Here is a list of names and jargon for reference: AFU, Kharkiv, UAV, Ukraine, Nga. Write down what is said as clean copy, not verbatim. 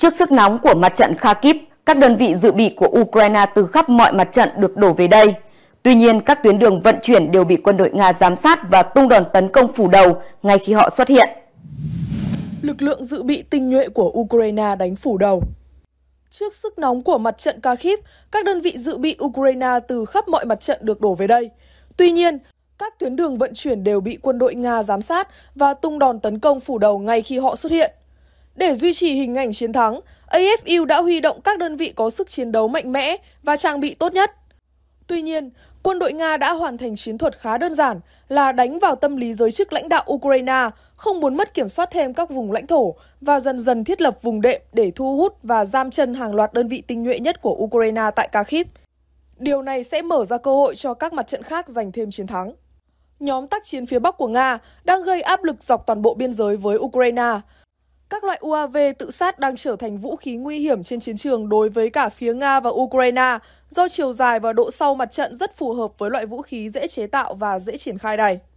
Trước sức nóng của mặt trận Kharkiv, các đơn vị dự bị của Ukraine từ khắp mọi mặt trận được đổ về đây. Tuy nhiên, các tuyến đường vận chuyển đều bị quân đội Nga giám sát và tung đòn tấn công phủ đầu ngay khi họ xuất hiện. Lực lượng dự bị tinh nhuệ của Ukraine đánh phủ đầu. Trước sức nóng của mặt trận Kharkiv, các đơn vị dự bị Ukraine từ khắp mọi mặt trận được đổ về đây. Tuy nhiên, các tuyến đường vận chuyển đều bị quân đội Nga giám sát và tung đòn tấn công phủ đầu ngay khi họ xuất hiện. Để duy trì hình ảnh chiến thắng, AFU đã huy động các đơn vị có sức chiến đấu mạnh mẽ và trang bị tốt nhất. Tuy nhiên, quân đội Nga đã hoàn thành chiến thuật khá đơn giản là đánh vào tâm lý giới chức lãnh đạo Ukraine, không muốn mất kiểm soát thêm các vùng lãnh thổ và dần dần thiết lập vùng đệm để thu hút và giam chân hàng loạt đơn vị tinh nhuệ nhất của Ukraine tại Kharkiv. Điều này sẽ mở ra cơ hội cho các mặt trận khác giành thêm chiến thắng. Nhóm tác chiến phía Bắc của Nga đang gây áp lực dọc toàn bộ biên giới với Ukraine. Các loại UAV tự sát đang trở thành vũ khí nguy hiểm trên chiến trường đối với cả phía Nga và Ukraine do chiều dài và độ sâu mặt trận rất phù hợp với loại vũ khí dễ chế tạo và dễ triển khai này.